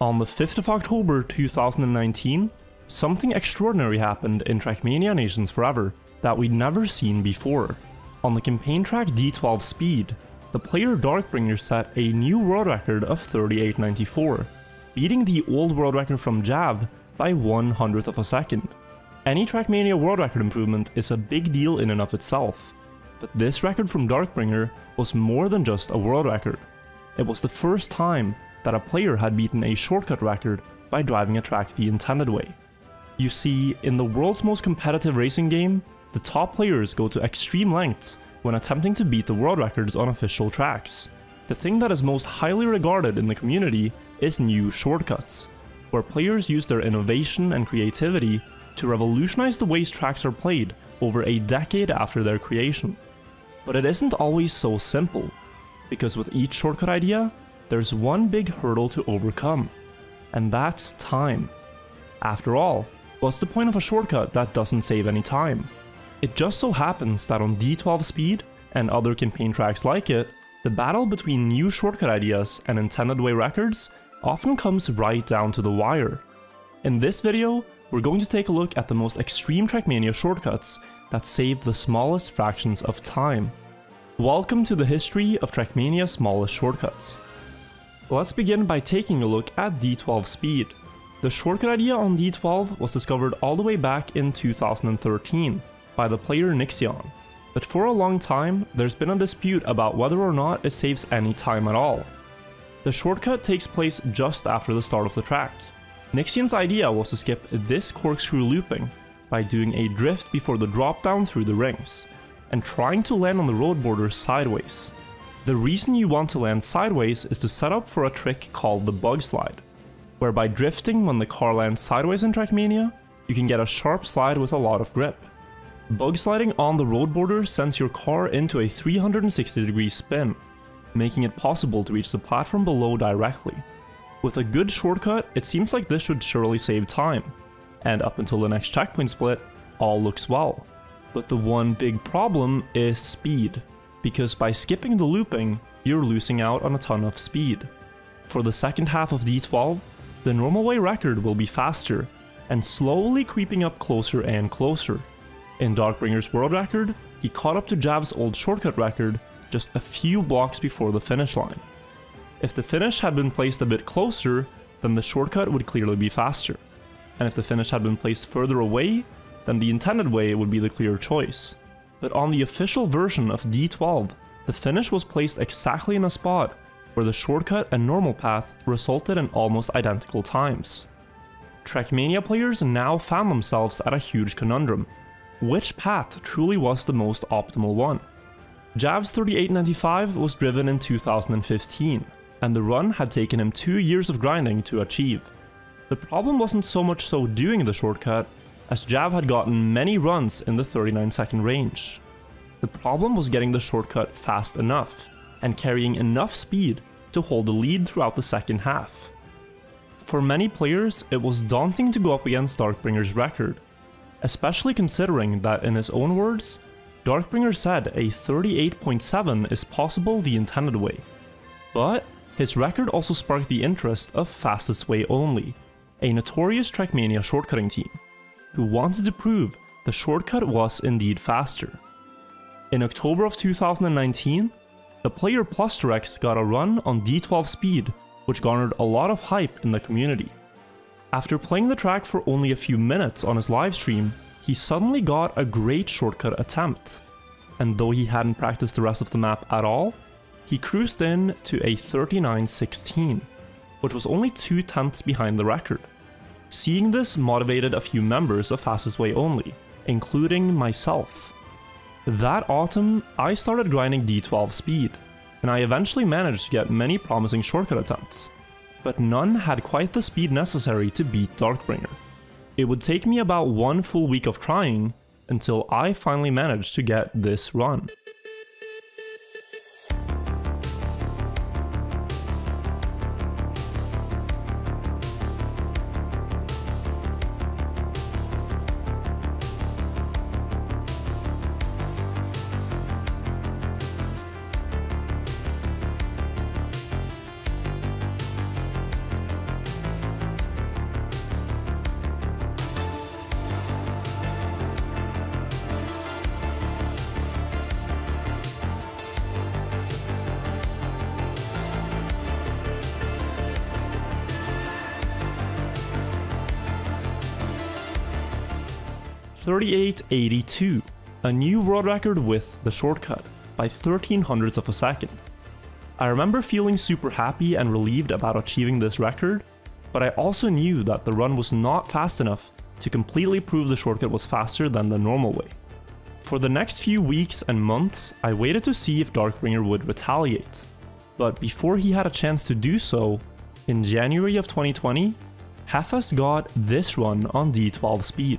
On the 5th of October 2019, something extraordinary happened in Trackmania Nations Forever that we'd never seen before. On the campaign track D12 Speed, the player Darkbringer set a new world record of 38.94, beating the old world record from Jav by 1/100th of a second. Any Trackmania world record improvement is a big deal in and of itself, but this record from Darkbringer was more than just a world record. It was the first time that a player had beaten a shortcut record by driving a track the intended way. You see, in the world's most competitive racing game, the top players go to extreme lengths when attempting to beat the world records on official tracks. The thing that is most highly regarded in the community is new shortcuts, where players use their innovation and creativity to revolutionize the ways tracks are played over a decade after their creation. But it isn't always so simple, because with each shortcut idea, there's one big hurdle to overcome, and that's time. After all, what's the point of a shortcut that doesn't save any time? It just so happens that on D12 Speed, and other campaign tracks like it, the battle between new shortcut ideas and intended way records often comes right down to the wire. In this video, we're going to take a look at the most extreme Trackmania shortcuts that save the smallest fractions of time. Welcome to the history of Trackmania's smallest shortcuts. Let's begin by taking a look at D12 Speed. The shortcut idea on D12 was discovered all the way back in 2013 by the player Nixion, but for a long time there's been a dispute about whether or not it saves any time at all. The shortcut takes place just after the start of the track. Nixion's idea was to skip this corkscrew looping by doing a drift before the drop down through the rings, and trying to land on the road border sideways. The reason you want to land sideways is to set up for a trick called the bug slide, where by drifting when the car lands sideways in Trackmania, you can get a sharp slide with a lot of grip. Bug sliding on the road border sends your car into a 360-degree spin, making it possible to reach the platform below directly. With a good shortcut, it seems like this should surely save time, and up until the next checkpoint split, all looks well. But the one big problem is speed, because by skipping the looping, you're losing out on a ton of speed. For the second half of D12, the normal way record will be faster, and slowly creeping up closer and closer. In Darkbringer's world record, he caught up to Jav's old shortcut record just a few blocks before the finish line. If the finish had been placed a bit closer, then the shortcut would clearly be faster, and if the finish had been placed further away, then the intended way would be the clear choice. But on the official version of D12, the finish was placed exactly in a spot where the shortcut and normal path resulted in almost identical times. Trackmania players now found themselves at a huge conundrum. Which path truly was the most optimal one? Jabs3895 was driven in 2015, and the run had taken him 2 years of grinding to achieve. The problem wasn't so much so doing the shortcut, as Jav had gotten many runs in the 39-second range. The problem was getting the shortcut fast enough, and carrying enough speed to hold the lead throughout the second half. For many players, it was daunting to go up against Darkbringer's record, especially considering that in his own words, Darkbringer said a 38.7 is possible the intended way. But his record also sparked the interest of Fastest Way Only, a notorious Trackmania shortcutting team, who wanted to prove the shortcut was indeed faster. In October of 2019, the player PlusTrex got a run on D12 Speed, which garnered a lot of hype in the community. After playing the track for only a few minutes on his livestream, he suddenly got a great shortcut attempt, and though he hadn't practiced the rest of the map at all, he cruised in to a 39.16, which was only 0.2 behind the record. Seeing this motivated a few members of Fastest Way Only, including myself. That autumn, I started grinding D12 Speed, and I eventually managed to get many promising shortcut attempts, but none had quite the speed necessary to beat Darkbringer. It would take me about one full week of trying until I finally managed to get this run. 38.82, a new world record with the shortcut by 0.13 of a second. I remember feeling super happy and relieved about achieving this record, but I also knew that the run was not fast enough to completely prove the shortcut was faster than the normal way. For the next few weeks and months, I waited to see if Darkbringer would retaliate, but before he had a chance to do so, in January of 2020, Hefas got this run on D12 Speed.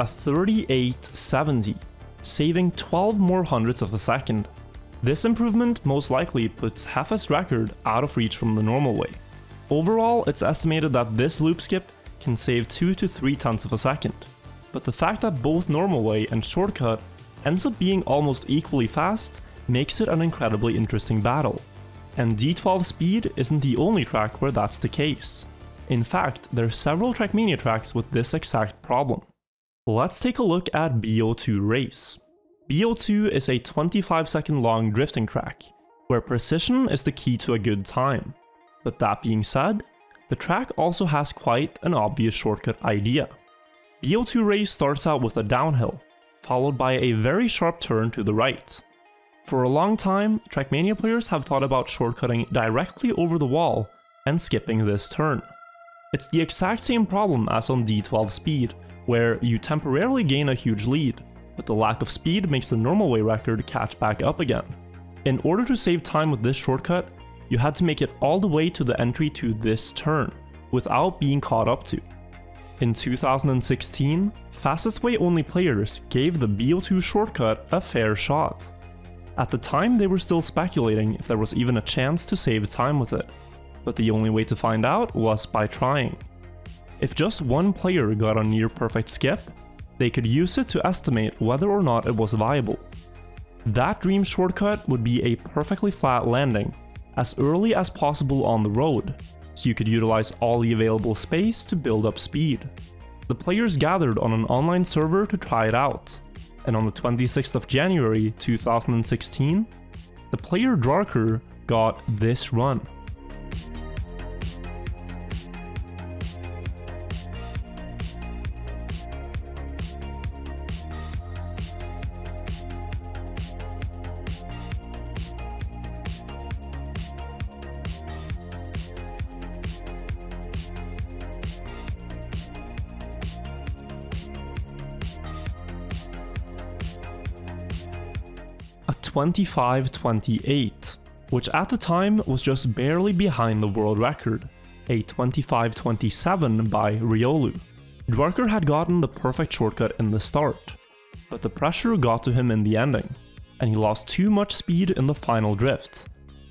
A 38.70, saving 0.12 more of a second. This improvement most likely puts Hefas' record out of reach from the normal way. Overall, it's estimated that this loop skip can save 2 to 3 tenths of a second, but the fact that both normal way and shortcut ends up being almost equally fast makes it an incredibly interesting battle. And D12 Speed isn't the only track where that's the case. In fact, there are several Trackmania tracks with this exact problem. Let's take a look at BO2 Race. BO2 is a 25-second long drifting track, where precision is the key to a good time. But that being said, the track also has quite an obvious shortcut idea. BO2 Race starts out with a downhill, followed by a very sharp turn to the right. For a long time, Trackmania players have thought about shortcutting directly over the wall and skipping this turn. It's the exact same problem as on D12 Speed, where you temporarily gain a huge lead, but the lack of speed makes the normal way record catch back up again. In order to save time with this shortcut, you had to make it all the way to the entry to this turn, without being caught up to. In 2016, Fastest Way Only players gave the BO2 shortcut a fair shot. At the time, they were still speculating if there was even a chance to save time with it, but the only way to find out was by trying. If just one player got a near-perfect skip, they could use it to estimate whether or not it was viable. That dream shortcut would be a perfectly flat landing, as early as possible on the road, so you could utilize all the available space to build up speed. The players gathered on an online server to try it out, and on the 26th of January 2016, the player Draker got this run. A 25.28, which at the time was just barely behind the world record, a 25.27 by Riolu. Draker had gotten the perfect shortcut in the start, but the pressure got to him in the ending, and he lost too much speed in the final drift,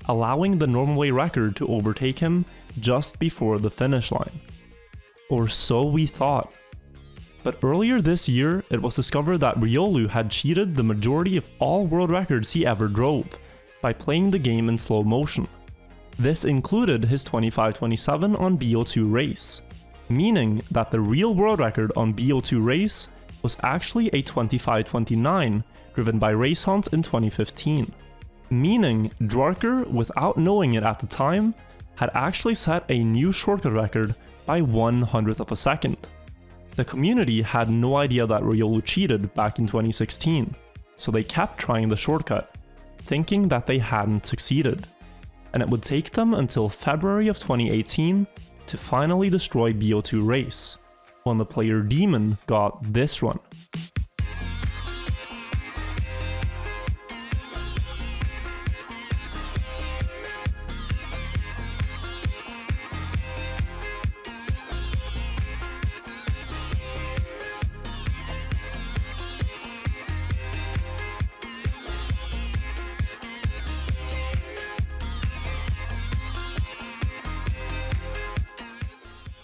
allowing the normal way record to overtake him just before the finish line. Or so we thought. But earlier this year, it was discovered that Riolu had cheated the majority of all world records he ever drove by playing the game in slow motion. This included his 25.27 on BO2 Race, meaning that the real world record on BO2 Race was actually a 25.29 driven by RaceHunt in 2015, meaning Draker, without knowing it at the time, had actually set a new shortcut record by 0.01 of a second. The community had no idea that Riolu cheated back in 2016, so they kept trying the shortcut, thinking that they hadn't succeeded, and it would take them until February of 2018 to finally destroy BO2 Race, when the player Demon got this run.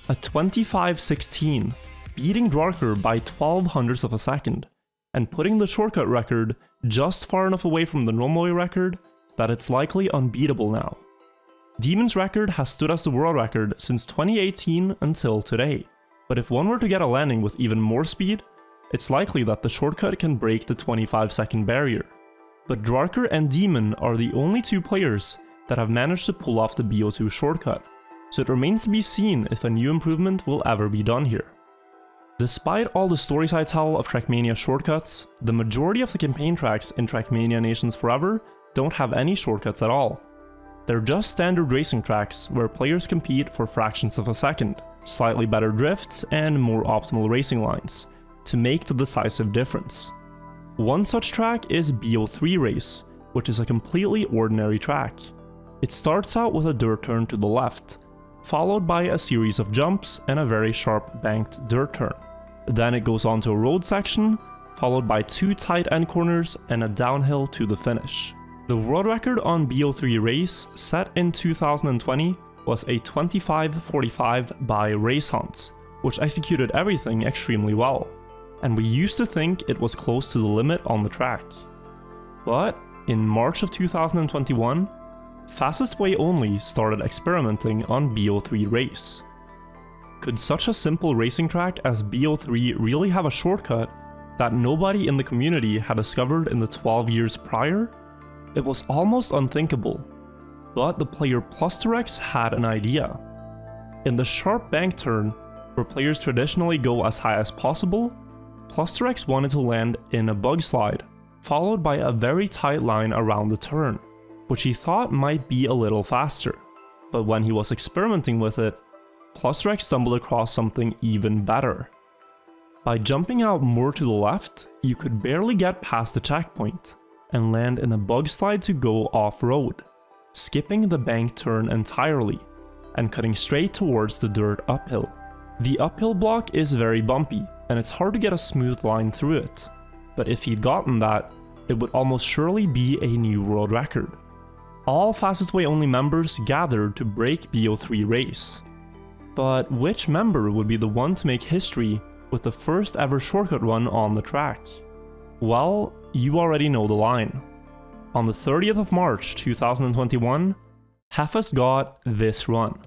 a 25.16, beating Draker by 0.12 of a second, and putting the shortcut record just far enough away from the runway record that it's likely unbeatable now. Demon's record has stood as the world record since 2018 until today, but if one were to get a landing with even more speed, it's likely that the shortcut can break the 25-second barrier. But Draker and Demon are the only two players that have managed to pull off the BO2 shortcut, so it remains to be seen if a new improvement will ever be done here. Despite all the stories I tell of Trackmania shortcuts, the majority of the campaign tracks in Trackmania Nations Forever don't have any shortcuts at all. They're just standard racing tracks where players compete for fractions of a second, slightly better drifts, and more optimal racing lines, to make the decisive difference. One such track is BO3 Race, which is a completely ordinary track. It starts out with a dirt turn to the left, followed by a series of jumps and a very sharp banked dirt turn. Then it goes on to a road section, followed by two tight end corners and a downhill to the finish. The world record on BO3 Race, set in 2020, was a 25.45 by RaceHunt, which executed everything extremely well, and we used to think it was close to the limit on the track. But in March of 2021, Fastest Way Only started experimenting on BO3 Race. Could such a simple racing track as BO3 really have a shortcut that nobody in the community had discovered in the 12 years prior? It was almost unthinkable, but the player PlusTrex had an idea. In the sharp bank turn, where players traditionally go as high as possible, PlusTrex wanted to land in a bug slide, followed by a very tight line around the turn, which he thought might be a little faster. But when he was experimenting with it, PlusTrex stumbled across something even better. By jumping out more to the left, you could barely get past the checkpoint and land in a bug slide to go off-road, skipping the bank turn entirely and cutting straight towards the dirt uphill. The uphill block is very bumpy, and it's hard to get a smooth line through it, but if he'd gotten that, it would almost surely be a new world record. All Fastest Way Only members gathered to break BO3 Race. But which member would be the one to make history with the first ever shortcut run on the track? Well, you already know the line. On the 30th of March 2021, Hefas got this run.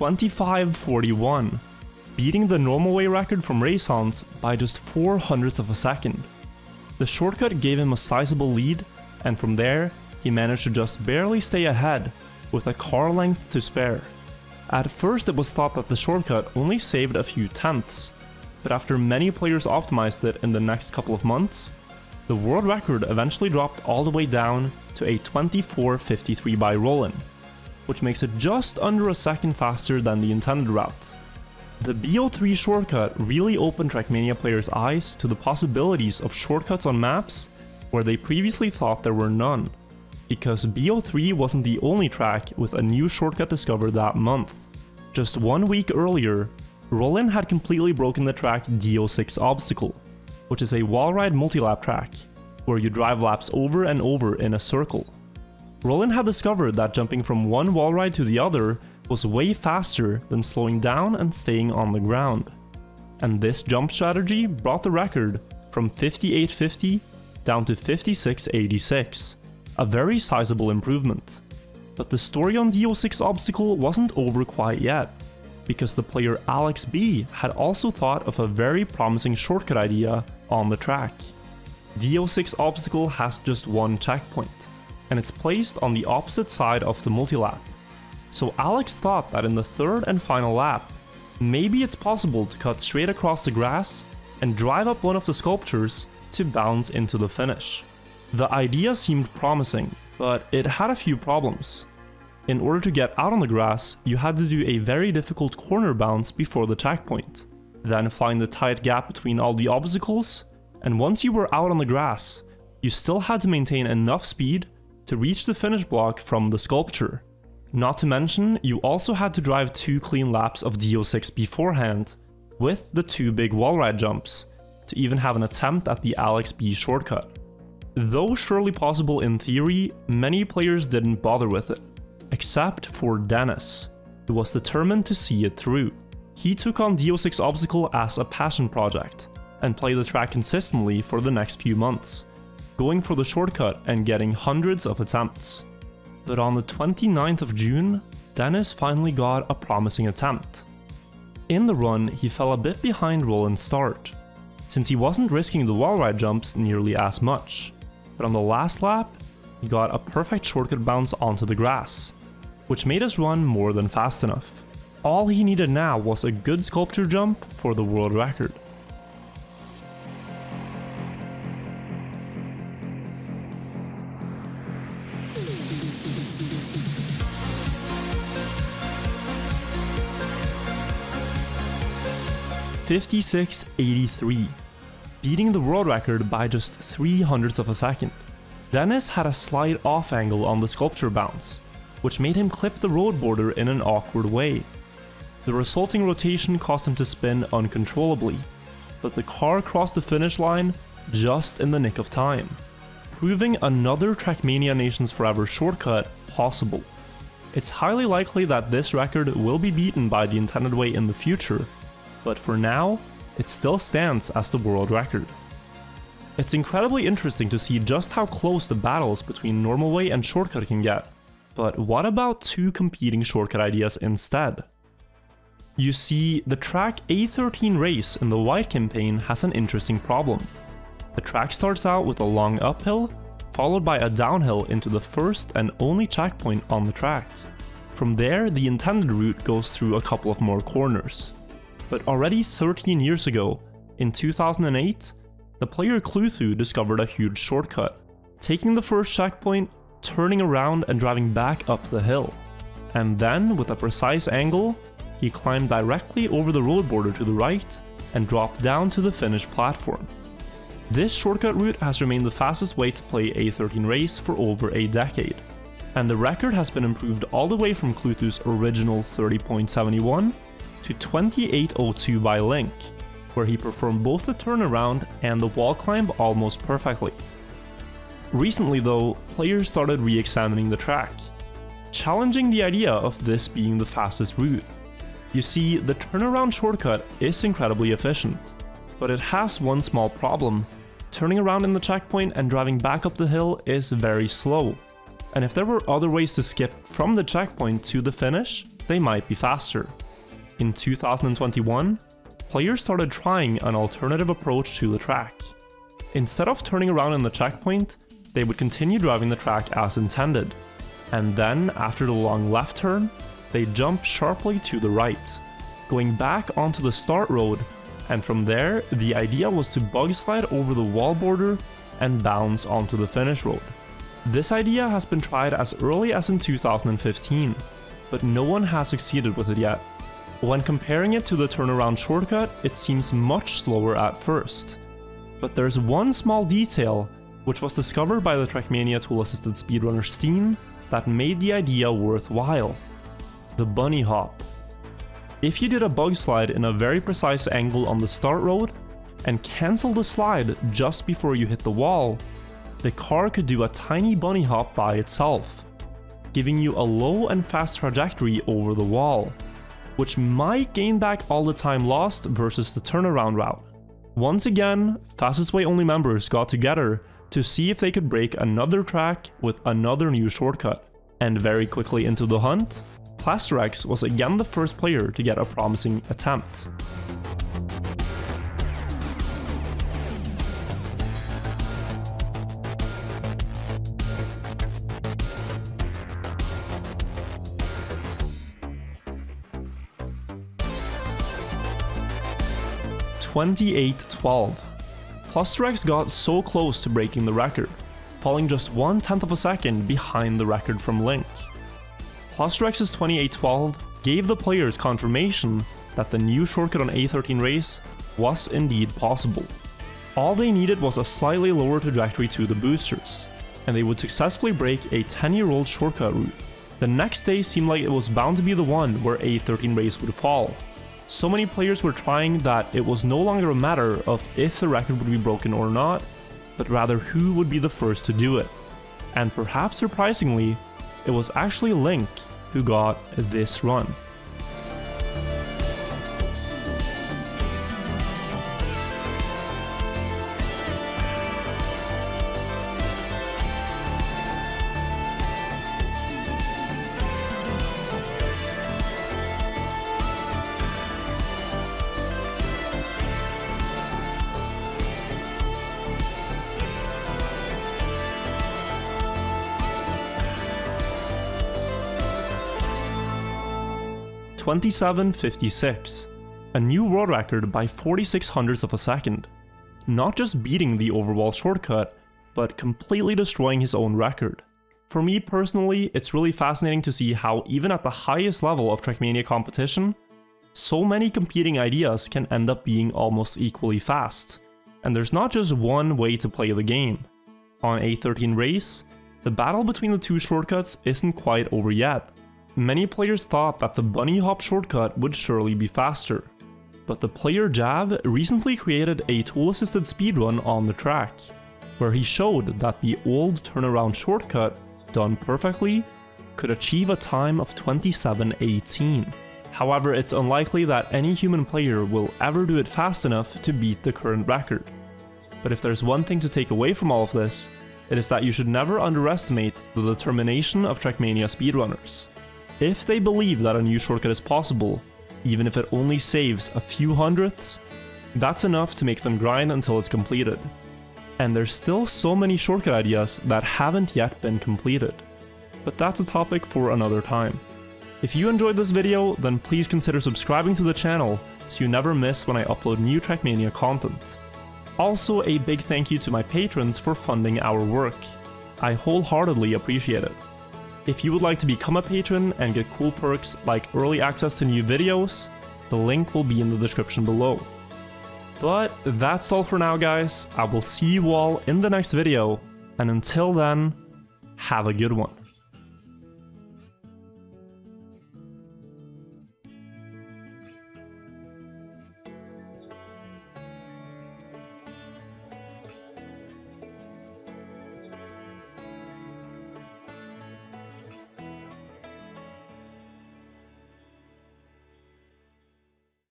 .25.41, beating the normal way record from Ray Sons by just 0.04 of a second. The shortcut gave him a sizable lead, and from there, he managed to just barely stay ahead with a car length to spare. At first it was thought that the shortcut only saved a few tenths, but after many players optimized it in the next couple of months, the world record eventually dropped all the way down to a 24.53 by Roland, which makes it just under a second faster than the intended route. The BO3 shortcut really opened Trackmania players' eyes to the possibilities of shortcuts on maps where they previously thought there were none, because BO3 wasn't the only track with a new shortcut discovered that month. Just 1 week earlier, Roland had completely broken the track DO6 Obstacle, which is a wall ride multi-lap track, where you drive laps over and over in a circle. Roland had discovered that jumping from one wall ride to the other was way faster than slowing down and staying on the ground. And this jump strategy brought the record from 58.50 down to 56.86, a very sizable improvement. But the story on DO6 Obstacle wasn't over quite yet, because the player Alex B had also thought of a very promising shortcut idea on the track. DO6 Obstacle has just one checkpoint, and it's placed on the opposite side of the multi-lap. So Alex thought that in the third and final lap, maybe it's possible to cut straight across the grass and drive up one of the sculptures to bounce into the finish. The idea seemed promising, but it had a few problems. In order to get out on the grass, you had to do a very difficult corner bounce before the track point, then find the tight gap between all the obstacles, and once you were out on the grass, you still had to maintain enough speed to reach the finish block from the sculpture. Not to mention, you also had to drive 2 clean laps of DO6 beforehand, with the 2 big wall ride jumps, to even have an attempt at the Alex B shortcut. Though surely possible in theory, many players didn't bother with it, except for Dennis, who was determined to see it through. He took on DO6 Obstacle as a passion project, and played the track consistently for the next few months, going for the shortcut and getting hundreds of attempts. But on the 29th of June, Dennis finally got a promising attempt. In the run, he fell a bit behind Roland's start, since he wasn't risking the wall ride jumps nearly as much, but on the last lap, he got a perfect shortcut bounce onto the grass, which made his run more than fast enough. All he needed now was a good sculpture jump for the world record. .56.83, beating the world record by just 0.03 of a second. Dennis had a slight off angle on the sculpture bounce, which made him clip the road border in an awkward way. The resulting rotation caused him to spin uncontrollably, but the car crossed the finish line just in the nick of time, proving another Trackmania Nations Forever shortcut possible. It's highly likely that this record will be beaten by the intended way in the future, but for now, it still stands as the world record. It's incredibly interesting to see just how close the battles between normal way and shortcut can get, but what about 2 competing shortcut ideas instead? You see, the track A13 race in the white campaign has an interesting problem. The track starts out with a long uphill, followed by a downhill into the first and only checkpoint on the track. From there, the intended route goes through a couple of more corners. But already 13 years ago, in 2008, the player Kluthu discovered a huge shortcut, taking the first checkpoint, turning around and driving back up the hill. And then, with a precise angle, he climbed directly over the road border to the right and dropped down to the finish platform. This shortcut route has remained the fastest way to play A13 race for over a decade, and the record has been improved all the way from Kluthu's original 30.71 to 28.02 by Link, where he performed both the turnaround and the wall climb almost perfectly. Recently though, players started re-examining the track, challenging the idea of this being the fastest route. You see, the turnaround shortcut is incredibly efficient, but it has one small problem. Turning around in the checkpoint and driving back up the hill is very slow, and if there were other ways to skip from the checkpoint to the finish, they might be faster. In 2021, players started trying an alternative approach to the track. Instead of turning around in the checkpoint, they would continue driving the track as intended, and then after the long left turn, they jump sharply to the right, going back onto the start road, and from there, the idea was to bug slide over the wall border and bounce onto the finish road. This idea has been tried as early as in 2015, but no one has succeeded with it yet. When comparing it to the turnaround shortcut, it seems much slower at first. But there's one small detail, which was discovered by the Trackmania tool-assisted speedrunner Steen, that made the idea worthwhile. The bunny hop. If you did a bug slide in a very precise angle on the start road, and cancel the slide just before you hit the wall, the car could do a tiny bunny hop by itself, giving you a low and fast trajectory over the wall, which might gain back all the time lost versus the turnaround route. Once again, Fastest Way Only members got together to see if they could break another track with another new shortcut, and very quickly into the hunt, PlusTrex was again the first player to get a promising attempt. .28.12. PlusTrex got so close to breaking the record, falling just 1/10 of a second behind the record from Link. PlusTrex's 2812 gave the players confirmation that the new shortcut on A13 race was indeed possible. All they needed was a slightly lower trajectory to the boosters, and they would successfully break a 10-year-old shortcut route. The next day seemed like it was bound to be the one where A13 race would fall. So many players were trying that it was no longer a matter of if the record would be broken or not, but rather who would be the first to do it. And perhaps surprisingly, it was actually Link who got this run. .2756, a new world record by 0.46 of a second, not just beating the overall shortcut, but completely destroying his own record. For me personally, it's really fascinating to see how even at the highest level of Trackmania competition, so many competing ideas can end up being almost equally fast, and there's not just one way to play the game. On A13 race, the battle between the two shortcuts isn't quite over yet. Many players thought that the bunny hop shortcut would surely be faster, but the player Jav recently created a tool-assisted speedrun on the track, where he showed that the old turnaround shortcut, done perfectly, could achieve a time of 27:18. However, it's unlikely that any human player will ever do it fast enough to beat the current record. But if there's one thing to take away from all of this, it is that you should never underestimate the determination of Trackmania speedrunners. If they believe that a new shortcut is possible, even if it only saves a few hundredths, that's enough to make them grind until it's completed. And there's still so many shortcut ideas that haven't yet been completed. But that's a topic for another time. If you enjoyed this video, then please consider subscribing to the channel so you never miss when I upload new Trackmania content. Also, a big thank you to my patrons for funding our work. I wholeheartedly appreciate it. If you would like to become a patron and get cool perks like early access to new videos, the link will be in the description below. But that's all for now, guys. I will see you all in the next video, and until then, have a good one.